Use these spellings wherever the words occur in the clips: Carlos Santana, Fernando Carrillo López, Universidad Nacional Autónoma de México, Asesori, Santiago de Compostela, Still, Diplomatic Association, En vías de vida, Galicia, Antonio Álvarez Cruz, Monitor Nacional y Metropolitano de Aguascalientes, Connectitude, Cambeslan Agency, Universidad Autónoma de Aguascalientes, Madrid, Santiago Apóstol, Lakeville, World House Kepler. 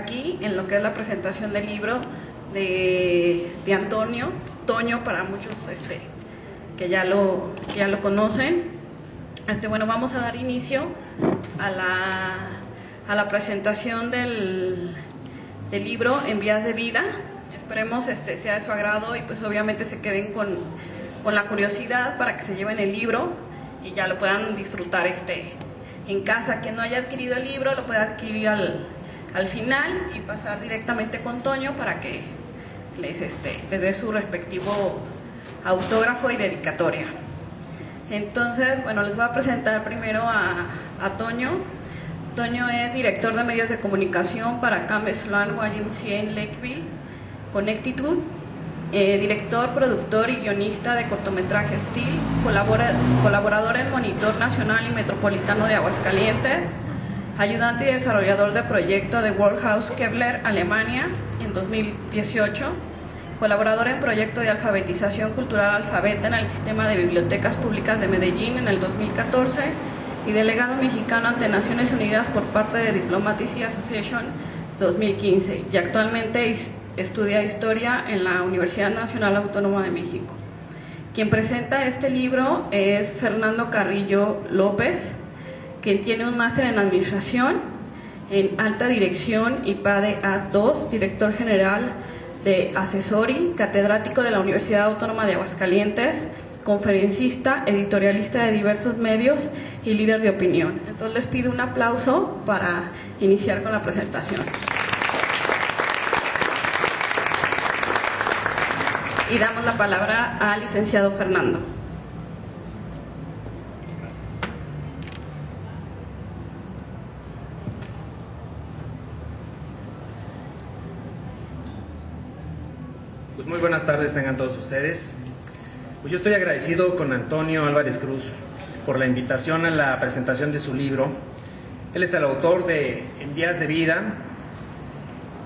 Aquí, en lo que es la presentación del libro de Antonio, Toño para muchos que ya lo conocen, bueno, vamos a dar inicio a la presentación del libro En vías de vida. Esperemos sea de su agrado y pues obviamente se queden con la curiosidad para que se lleven el libro y ya lo puedan disfrutar en casa. Quien no haya adquirido el libro lo puede adquirir al final y pasar directamente con Toño para que les dé su respectivo autógrafo y dedicatoria. Entonces, bueno, les voy a presentar primero a Toño. Toño es director de medios de comunicación para Cambeslan Agency en Lakeville, Connectitude, director, productor y guionista de cortometrajes Still, colaborador en Monitor Nacional y Metropolitano de Aguascalientes, ayudante y desarrollador de proyecto de World House Kepler, Alemania, en 2018, colaborador en proyecto de alfabetización cultural alfabeta en el sistema de bibliotecas públicas de Medellín en el 2014 y delegado mexicano ante Naciones Unidas por parte de Diplomatic Association 2015, y actualmente estudia Historia en la Universidad Nacional Autónoma de México. Quien presenta este libro es Fernando Carrillo López, quien tiene un máster en Administración, en Alta Dirección y PADE A2, director general de Asesori, catedrático de la Universidad Autónoma de Aguascalientes, conferencista, editorialista de diversos medios y líder de opinión. Entonces les pido un aplauso para iniciar con la presentación. Y damos la palabra al licenciado Fernando. Gracias. Pues muy buenas tardes tengan todos ustedes. Pues yo estoy agradecido con Antonio Álvarez Cruz por la invitación a la presentación de su libro. Él es el autor de En vías de vida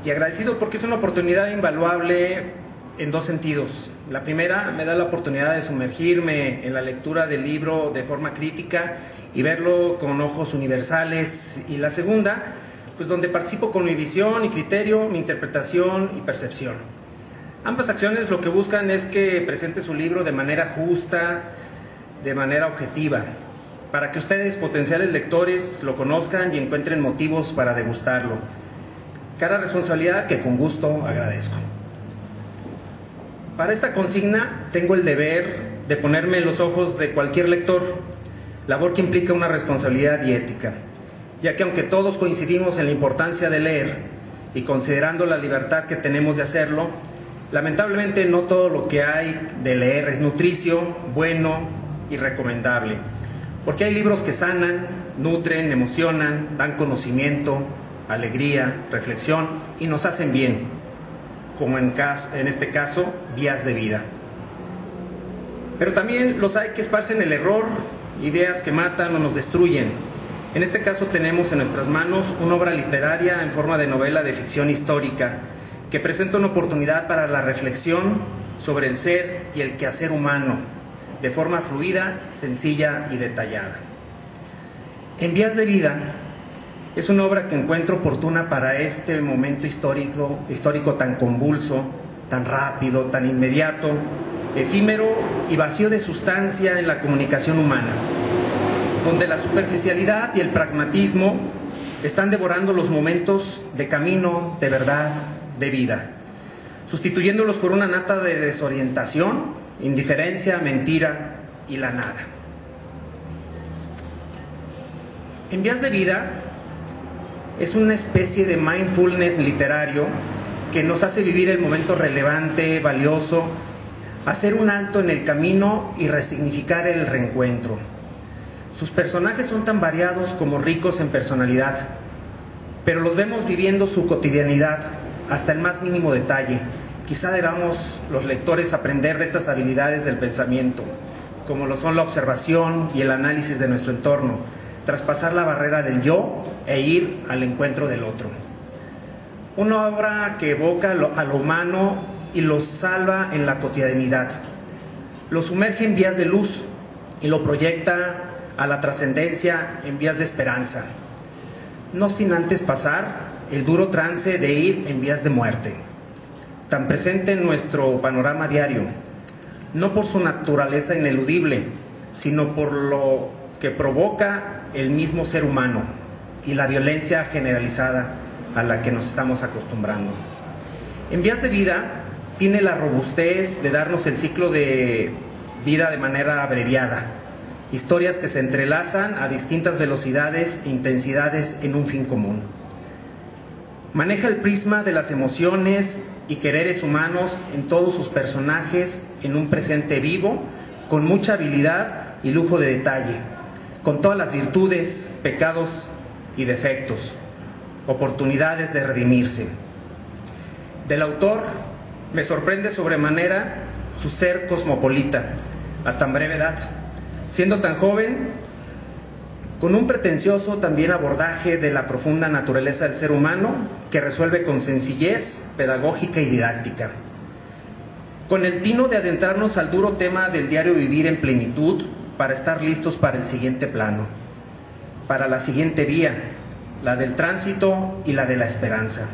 y agradecido porque es una oportunidad invaluable en dos sentidos. La primera, me da la oportunidad de sumergirme en la lectura del libro de forma crítica y verlo con ojos universales. Y la segunda, pues donde participo con mi visión y criterio, mi interpretación y percepción. Ambas acciones lo que buscan es que presente su libro de manera justa, de manera objetiva, para que ustedes, potenciales lectores, lo conozcan y encuentren motivos para degustarlo. Cara responsabilidad que con gusto agradezco. Para esta consigna tengo el deber de ponerme en los ojos de cualquier lector, labor que implica una responsabilidad y ética, ya que aunque todos coincidimos en la importancia de leer y considerando la libertad que tenemos de hacerlo, lamentablemente no todo lo que hay de leer es nutricio, bueno y recomendable, porque hay libros que sanan, nutren, emocionan, dan conocimiento, alegría, reflexión y nos hacen bien, como en este caso, Vías de vida. Pero también los hay que esparcen el error, ideas que matan o nos destruyen. En este caso tenemos en nuestras manos una obra literaria en forma de novela de ficción histórica, que presenta una oportunidad para la reflexión sobre el ser y el quehacer humano, de forma fluida, sencilla y detallada. En Vías de vida es una obra que encuentro oportuna para este momento histórico tan convulso, tan rápido, tan inmediato, efímero y vacío de sustancia en la comunicación humana, donde la superficialidad y el pragmatismo están devorando los momentos de camino, de verdad, de vida, sustituyéndolos por una nata de desorientación, indiferencia, mentira y la nada. En Vías de vida es una especie de mindfulness literario que nos hace vivir el momento relevante, valioso, hacer un alto en el camino y resignificar el reencuentro. Sus personajes son tan variados como ricos en personalidad, pero los vemos viviendo su cotidianidad hasta el más mínimo detalle. Quizá debamos los lectores aprender de estas habilidades del pensamiento, como lo son la observación y el análisis de nuestro entorno, traspasar la barrera del yo e ir al encuentro del otro. Una obra que evoca a lo humano y lo salva en la cotidianidad, lo sumerge en vías de luz y lo proyecta a la trascendencia en vías de esperanza, no sin antes pasar el duro trance de ir en vías de muerte, tan presente en nuestro panorama diario, no por su naturaleza ineludible, sino por lo que provoca el mismo ser humano y la violencia generalizada a la que nos estamos acostumbrando. En vías de vida tiene la robustez de darnos el ciclo de vida de manera abreviada, historias que se entrelazan a distintas velocidades e intensidades en un fin común. Maneja el prisma de las emociones y quereres humanos en todos sus personajes en un presente vivo, con mucha habilidad y lujo de detalle, con todas las virtudes, pecados y defectos, oportunidades de redimirse. Del autor me sorprende sobremanera su ser cosmopolita a tan breve edad, siendo tan joven, con un pretencioso también abordaje de la profunda naturaleza del ser humano que resuelve con sencillez pedagógica y didáctica. Con el tino de adentrarnos al duro tema del diario vivir en plenitud para estar listos para el siguiente plano, para la siguiente vía, la del tránsito y la de la esperanza.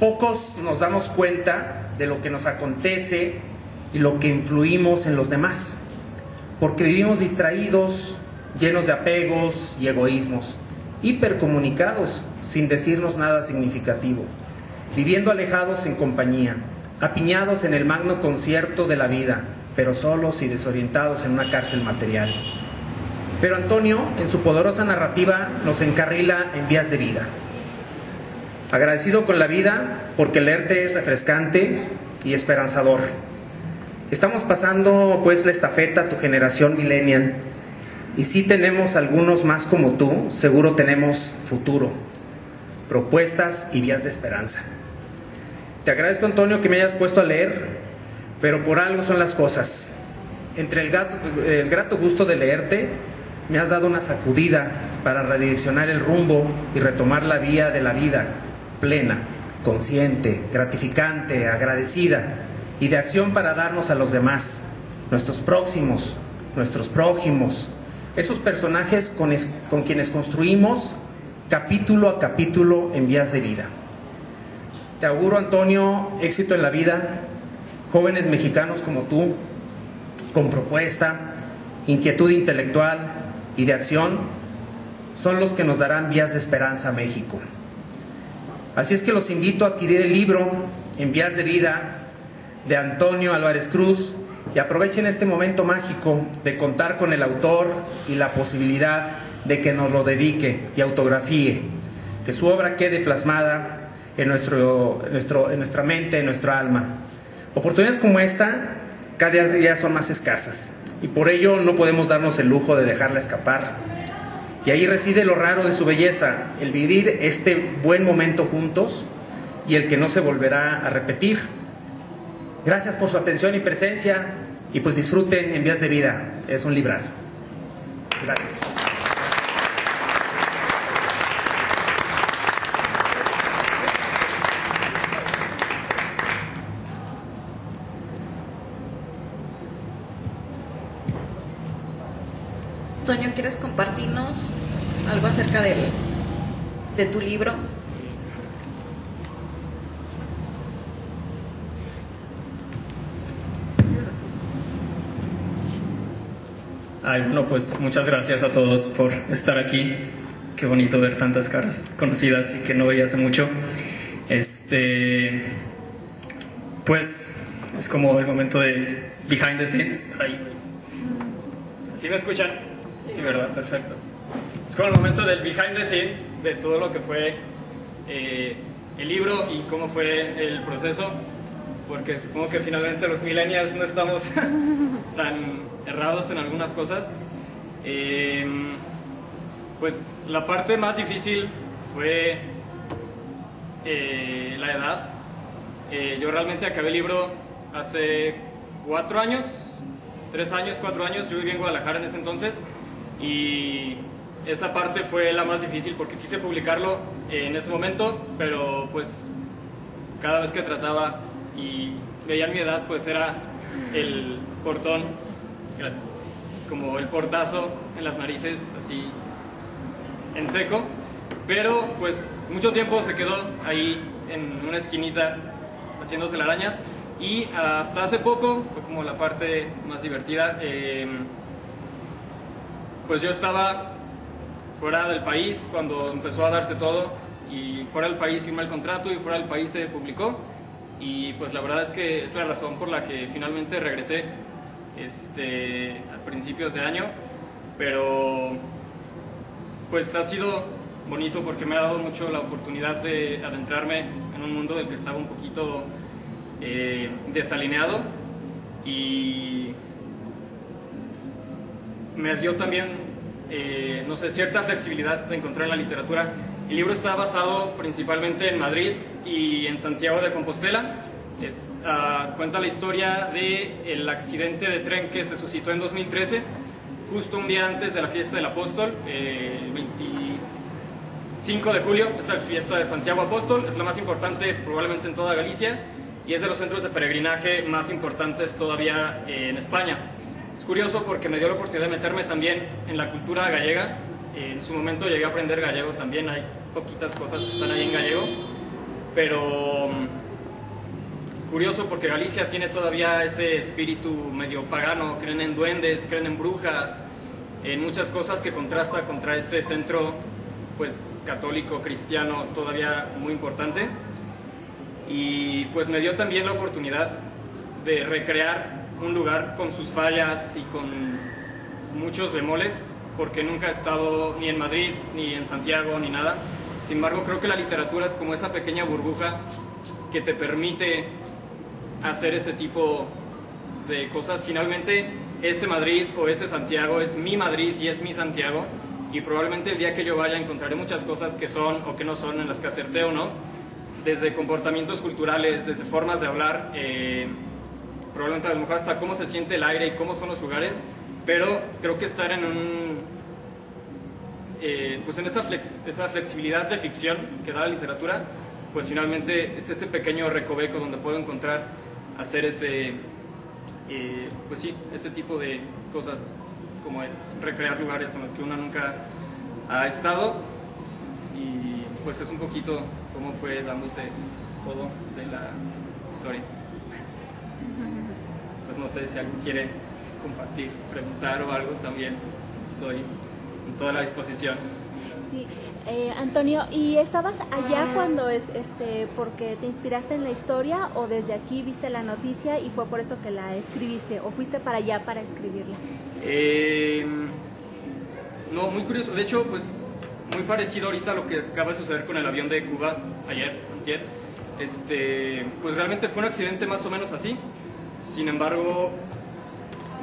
Pocos nos damos cuenta de lo que nos acontece y lo que influimos en los demás, porque vivimos distraídos, llenos de apegos y egoísmos, hipercomunicados, sin decirnos nada significativo, viviendo alejados en compañía, apiñados en el magno concierto de la vida, pero solos y desorientados en una cárcel material. Pero Antonio, en su poderosa narrativa, nos encarrila en vías de vida. Agradecido con la vida, porque leerte es refrescante y esperanzador. Estamos pasando pues la estafeta a tu generación millennial, y si tenemos algunos más como tú, seguro tenemos futuro, propuestas y vías de esperanza. Te agradezco, Antonio, que me hayas puesto a leer, pero por algo son las cosas. Entre el grato gusto de leerte, me has dado una sacudida para redireccionar el rumbo y retomar la vía de la vida plena, consciente, gratificante, agradecida, y de acción para darnos a los demás, nuestros próximos, nuestros prójimos, esos personajes con quienes construimos capítulo a capítulo en vías de vida. Te auguro, Antonio, éxito en la vida, jóvenes mexicanos como tú, con propuesta, inquietud intelectual y de acción, son los que nos darán vías de esperanza a México. Así es que los invito a adquirir el libro En vías de vida, de Antonio Álvarez Cruz, y aprovechen este momento mágico de contar con el autor y la posibilidad de que nos lo dedique y autografíe, que su obra quede plasmada en nuestra mente, en nuestra alma. Oportunidades como esta cada día son más escasas, y por ello no podemos darnos el lujo de dejarla escapar. Y ahí reside lo raro de su belleza, el vivir este buen momento juntos y el que no se volverá a repetir. Gracias por su atención y presencia, y pues disfruten En vías de vida, es un librazo. Gracias. Antonio, ¿quieres compartirnos algo acerca de tu libro? Ay, bueno, pues muchas gracias a todos por estar aquí. Qué bonito ver tantas caras conocidas y que no veía hace mucho. Pues es como el momento de behind the scenes. Ay, ¿sí me escuchan? Sí, verdad, perfecto. Es como el momento del behind the scenes de todo lo que fue el libro y cómo fue el proceso, porque supongo que finalmente los millennials no estamos tan errados en algunas cosas. Pues la parte más difícil fue la edad. Yo realmente acabé el libro hace 4 años, 3 años, 4 años. Yo viví en Guadalajara en ese entonces, y esa parte fue la más difícil porque quise publicarlo en ese momento, pero pues cada vez que trataba y veía mi edad, pues era el portón, gracias, como el portazo en las narices, así en seco, pero pues mucho tiempo se quedó ahí en una esquinita haciendo telarañas, y hasta hace poco fue como la parte más divertida. Pues yo estaba fuera del país cuando empezó a darse todo, y fuera del país firmé el contrato y fuera del país se publicó, y pues la verdad es que es la razón por la que finalmente regresé a principios de año. Pero pues ha sido bonito porque me ha dado mucho la oportunidad de adentrarme en un mundo del que estaba un poquito desalineado, y me dio también, no sé, cierta flexibilidad de encontrar en la literatura. El libro está basado principalmente en Madrid y en Santiago de Compostela. Cuenta la historia del accidente de tren que se suscitó en 2013, justo un día antes de la fiesta del Apóstol, el 25 de julio, es la fiesta de Santiago Apóstol, es la más importante probablemente en toda Galicia, y es de los centros de peregrinaje más importantes todavía en España. Es curioso porque me dio la oportunidad de meterme también en la cultura gallega. En su momento llegué a aprender gallego también, hay poquitas cosas que están ahí en gallego, pero curioso porque Galicia tiene todavía ese espíritu medio pagano, creen en duendes, creen en brujas, en muchas cosas que contrasta contra ese centro pues católico, cristiano, todavía muy importante. Y pues me dio también la oportunidad de recrear un lugar con sus fallas y con muchos bemoles, porque nunca he estado ni en Madrid, ni en Santiago, ni nada. Sin embargo, creo que la literatura es como esa pequeña burbuja que te permite hacer ese tipo de cosas. Finalmente, ese Madrid o ese Santiago es mi Madrid y es mi Santiago, y probablemente el día que yo vaya encontraré muchas cosas que son o que no son, en las que acerté o no, desde comportamientos culturales, desde formas de hablar, probablemente a lo mejor hasta cómo se siente el aire y cómo son los lugares. Pero creo que estar en esa flexibilidad de ficción que da la literatura, pues finalmente es ese pequeño recoveco donde puedo encontrar hacer ese tipo de cosas, como es recrear lugares en los que uno nunca ha estado. Y pues es un poquito cómo fue dándose todo de la historia. Pues no sé si alguien quiere compartir, preguntar o algo, también estoy en toda la disposición. Sí. Antonio, ¿y estabas allá cuando porque te inspiraste en la historia, o desde aquí viste la noticia y fue por eso que la escribiste, o fuiste para allá para escribirla? No, muy curioso. De hecho, pues muy parecido ahorita a lo que acaba de suceder con el avión de Cuba ayer, antier. Pues realmente fue un accidente más o menos así. Sin embargo,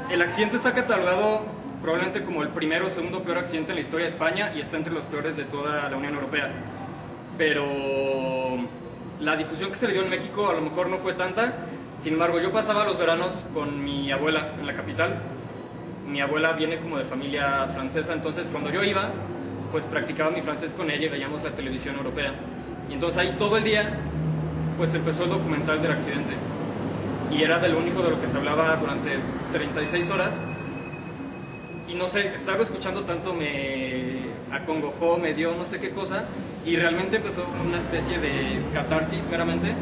el accidente está catalogado probablemente como el primero o segundo peor accidente en la historia de España, y está entre los peores de toda la Unión Europea. Pero la difusión que se le dio en México a lo mejor no fue tanta. Sin embargo, yo pasaba los veranos con mi abuela en la capital. Mi abuela viene como de familia francesa, entonces cuando yo iba, pues practicaba mi francés con ella y veíamos la televisión europea. Y entonces ahí todo el día, pues empezó el documental del accidente. Y era de lo único de lo que se hablaba durante 36 horas. Y no sé, estarlo escuchando tanto me acongojó, me dio no sé qué cosa. Y realmente empezó una especie de catarsis meramente,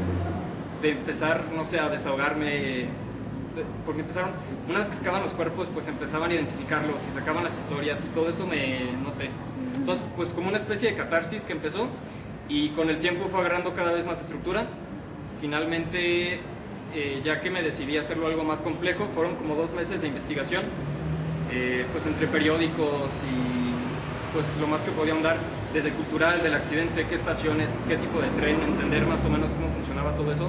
de empezar, no sé, a desahogarme. Porque empezaron, una vez que sacaban los cuerpos, pues empezaban a identificarlos y sacaban las historias y todo eso me, no sé. Entonces, pues como una especie de catarsis que empezó, y con el tiempo fue agarrando cada vez más estructura. Finalmente, ya que me decidí a hacerlo algo más complejo, fueron como 2 meses de investigación, pues entre periódicos y pues lo más que podía ahondar, desde cultural, del accidente, qué estaciones, qué tipo de tren, entender más o menos cómo funcionaba todo eso,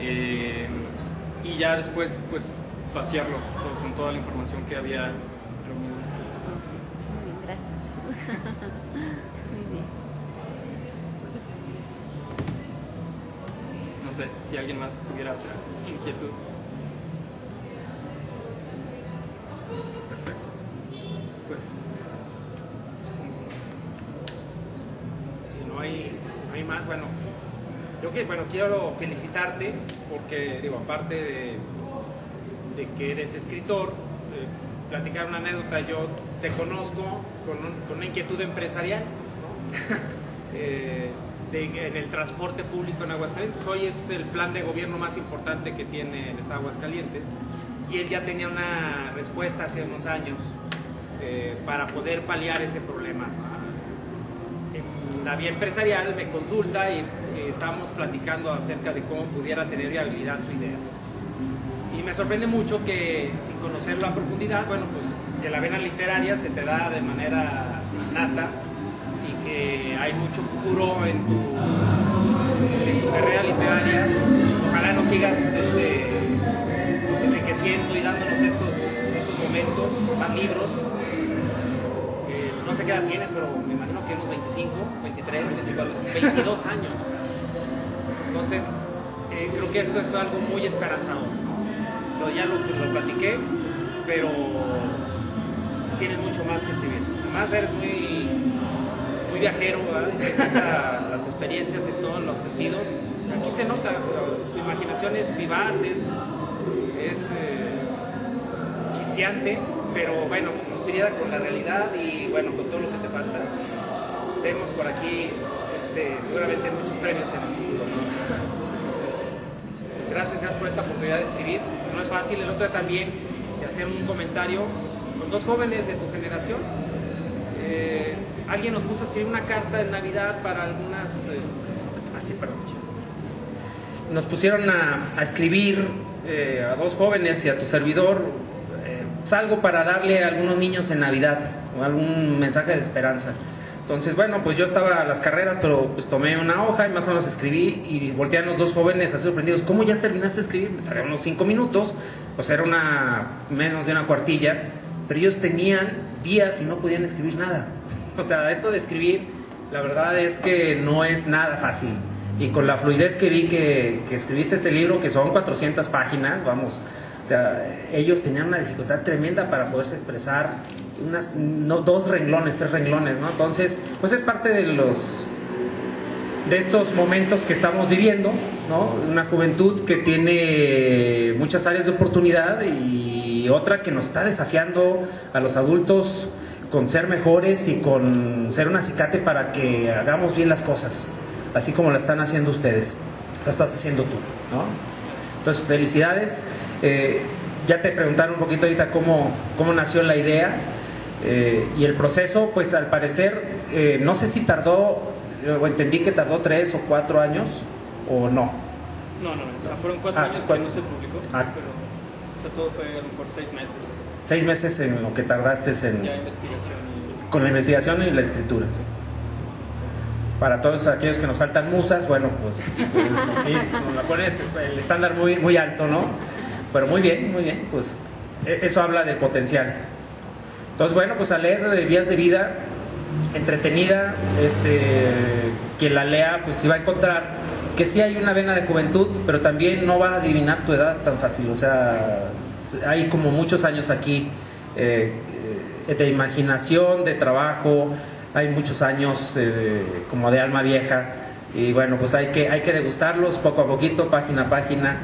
y ya después pues vaciarlo con toda la información que había reunido. Gracias. No sé si alguien más tuviera otra inquietud. Perfecto. Pues si no hay más, bueno, yo que quiero felicitarte porque digo, aparte de que eres escritor, platicar una anécdota, yo te conozco con una inquietud empresarial, ¿no? En el transporte público en Aguascalientes. Hoy es el plan de gobierno más importante que tiene el Estado de Aguascalientes, y él ya tenía una respuesta hace unos años para poder paliar ese problema. En la vía empresarial me consulta y estábamos platicando acerca de cómo pudiera tener viabilidad su idea. Y me sorprende mucho que, sin conocerlo a profundidad, bueno, pues que la vena literaria se te da de manera innata, y que hay mucho futuro en tu carrera literaria. Ojalá nos sigas enriqueciendo y dándonos estos momentos, más libros. No sé qué edad tienes, pero me imagino que unos 25, 23, 22, 22 años. Entonces, creo que esto es algo muy esperanzador. Ya lo platiqué, pero tienes mucho más que escribir. Además, eres muy, muy viajero, ¿verdad? Las experiencias en todos los sentidos. Aquí se nota, su imaginación es vivaz, es chispeante, pero bueno, pues nutrida con la realidad y bueno, con todo lo que te falta. Vemos por aquí seguramente muchos premios en el futuro, ¿no? Gracias por esta oportunidad de escribir. No es fácil. El otro también, de hacer un comentario con dos jóvenes de tu generación. Alguien nos puso a escribir una carta en Navidad para algunas... así para escuchar. Nos pusieron a escribir a dos jóvenes y a tu servidor algo para darle a algunos niños en Navidad, o algún mensaje de esperanza. Entonces, bueno, pues yo estaba a las carreras, pero pues tomé una hoja y más o menos escribí, y voltearon los dos jóvenes así sorprendidos. ¿Cómo ya terminaste de escribir? Me tardé unos 5 minutos, pues era menos de una cuartilla, pero ellos tenían días y no podían escribir nada. O sea, esto de escribir, la verdad es que no es nada fácil. Y con la fluidez que vi que escribiste este libro, que son 400 páginas, vamos... O sea, ellos tenían una dificultad tremenda para poderse expresar dos renglones, 3 renglones, ¿no? Entonces, pues es parte de estos momentos que estamos viviendo, ¿no? Una juventud que tiene muchas áreas de oportunidad y otra que nos está desafiando a los adultos con ser mejores y con ser un acicate para que hagamos bien las cosas, así como la están haciendo ustedes, la estás haciendo tú, ¿no? Entonces, felicidades. Ya te preguntaron un poquito ahorita cómo nació la idea y el proceso, pues al parecer, no sé si tardó, o entendí que tardó 3 o 4 años, o no. No, o sea, fueron 4 años que no se publicó, pero o sea, todo fue a lo mejor 6 meses. 6 meses en lo que tardaste en... Ya, investigación y... Con la investigación y la escritura. Sí. Para todos aquellos que nos faltan musas, bueno, pues sí, la pones el estándar muy, muy alto, ¿no? Pero muy bien, pues eso habla del potencial. Entonces, bueno, pues a leer Vías de Vida, entretenida, quien la lea, pues sí va a encontrar que sí hay una vena de juventud, pero también no va a adivinar tu edad tan fácil. O sea, hay como muchos años aquí de imaginación, de trabajo, hay muchos años como de alma vieja, y bueno, pues hay que degustarlos poco a poquito, página a página.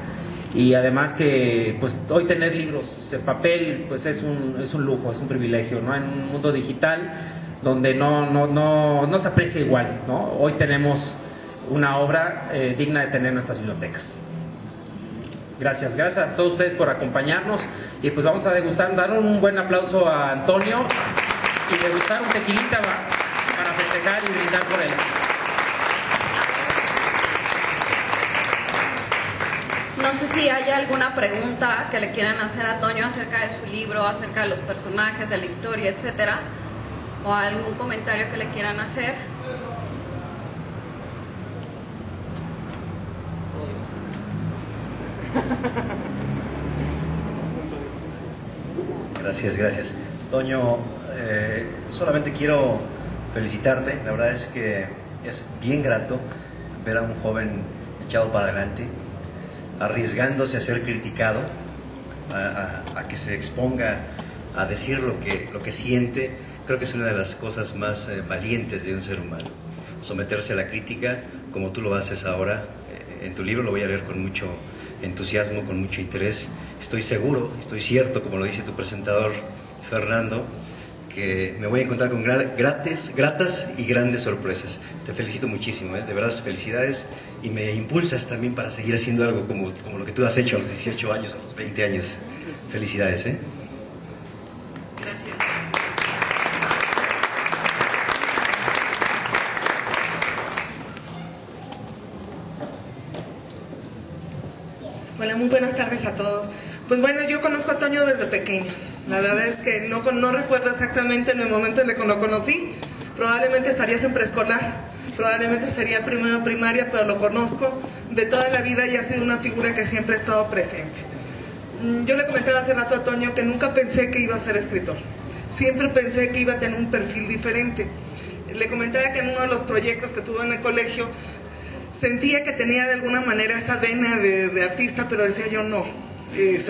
Y además que pues hoy tener libros en papel pues es un lujo, es un privilegio, ¿no? En un mundo digital donde no se aprecia igual, ¿no? Hoy tenemos una obra digna de tener en nuestras bibliotecas. Gracias a todos ustedes por acompañarnos, y pues vamos a degustar, dar un buen aplauso a Antonio y degustar un tequilita para festejar y brindar por él. No sé si hay alguna pregunta que le quieran hacer a Antonio acerca de su libro, acerca de los personajes, de la historia, etcétera, o algún comentario que le quieran hacer. Gracias. Toño, solamente quiero felicitarte. La verdad es que es bien grato ver a un joven echado para adelante, arriesgándose a ser criticado, a que se exponga a decir lo que siente. Creo que es una de las cosas más valientes de un ser humano, someterse a la crítica, como tú lo haces ahora en tu libro. Lo voy a leer con mucho entusiasmo, con mucho interés. Estoy seguro, estoy cierto, como lo dice tu presentador Fernando, que me voy a encontrar con gratas y grandes sorpresas. Te felicito muchísimo, de verdad, felicidades, y me impulsas también para seguir haciendo algo como lo que tú has hecho a los 18 años, a los 20 años. Felicidades, Gracias. Hola, muy buenas tardes a todos. Pues bueno, yo conozco a Antonio desde pequeño. La verdad es que no recuerdo exactamente en el momento en el que lo conocí. Probablemente estarías en preescolar, probablemente sería primero primaria, pero lo conozco de toda la vida y ha sido una figura que siempre ha estado presente. Yo le comentaba hace rato a Antonio que nunca pensé que iba a ser escritor. Siempre pensé que iba a tener un perfil diferente. Le comentaba que en uno de los proyectos que tuve en el colegio sentía que tenía de alguna manera esa vena de artista, pero decía yo no.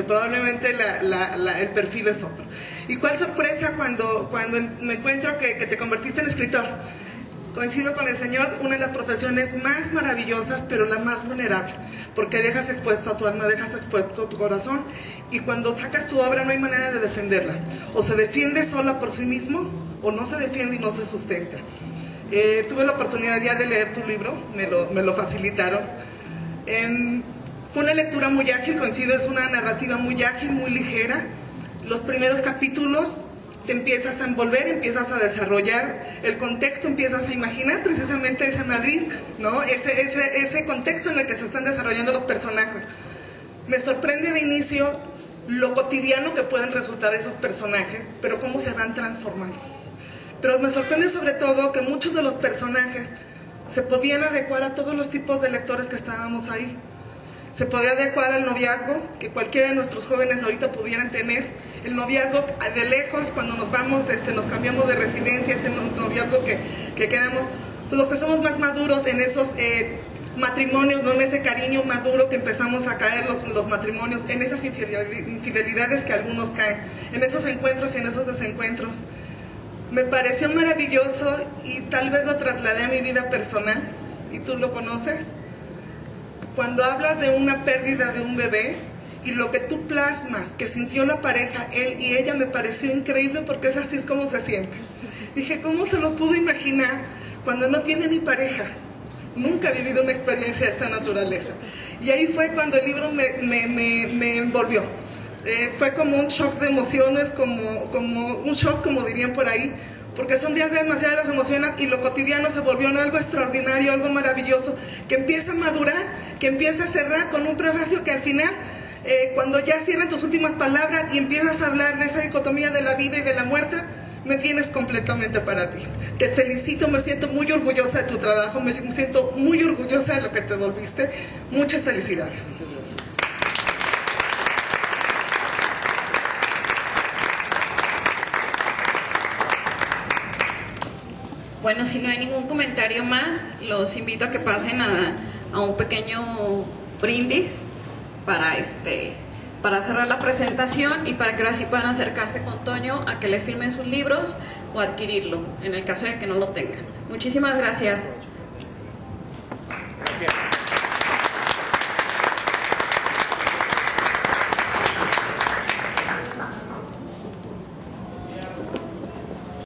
Probablemente el perfil es otro. Y cuál sorpresa cuando me encuentro que te convertiste en escritor. Coincido con el señor, una de las profesiones más maravillosas, pero la más vulnerable, porque dejas expuesto a tu alma, dejas expuesto a tu corazón, y cuando sacas tu obra no hay manera de defenderla. O se defiende sola por sí mismo, o no se defiende y no se sustenta. Tuve la oportunidad ya de leer tu libro, me lo facilitaron. Fue una lectura muy ágil, coincido, es una narrativa muy ágil, muy ligera. Los primeros capítulos te empiezas a envolver, empiezas a desarrollar el contexto, empiezas a imaginar precisamente ese Madrid, ¿no? Ese contexto en el que se están desarrollando los personajes. Me sorprende de inicio lo cotidiano que pueden resultar esos personajes, pero cómo se van transformando. Pero me sorprende sobre todo que muchos de los personajes se podían adecuar a todos los tipos de lectores que estábamos ahí. Se podía adecuar al noviazgo que cualquiera de nuestros jóvenes ahorita pudieran tener. El noviazgo de lejos, cuando nos vamos, nos cambiamos de residencia, ese noviazgo que quedamos. Pues los que somos más maduros en esos matrimonios, no en ese cariño maduro que empezamos a caer los matrimonios, en esas infidelidades que algunos caen, en esos encuentros y en esos desencuentros. Me pareció maravilloso y tal vez lo trasladé a mi vida personal, y tú lo conoces. Cuando hablas de una pérdida de un bebé y lo que tú plasmas, que sintió la pareja, él y ella, me pareció increíble, porque es así es como se siente. Dije, ¿cómo se lo pudo imaginar cuando no tiene ni pareja? Nunca he vivido una experiencia de esta naturaleza. Y ahí fue cuando el libro me envolvió. Fue como un shock de emociones, como un shock, como dirían por ahí, porque son días demasiadas emociones y lo cotidiano se volvió algo extraordinario, algo maravilloso, que empieza a madurar, que empieza a cerrar con un prefacio que al final, cuando ya cierran tus últimas palabras y empiezas a hablar de esa dicotomía de la vida y de la muerte, me tienes completamente para ti. Te felicito, me siento muy orgullosa de tu trabajo, me siento muy orgullosa de lo que te volviste. Muchas felicidades. Muchas gracias. Bueno, si no hay ningún comentario más, los invito a que pasen a un pequeño brindis para cerrar la presentación y para que así puedan acercarse con Toño a que les firmen sus libros o adquirirlo, en el caso de que no lo tengan. Muchísimas gracias.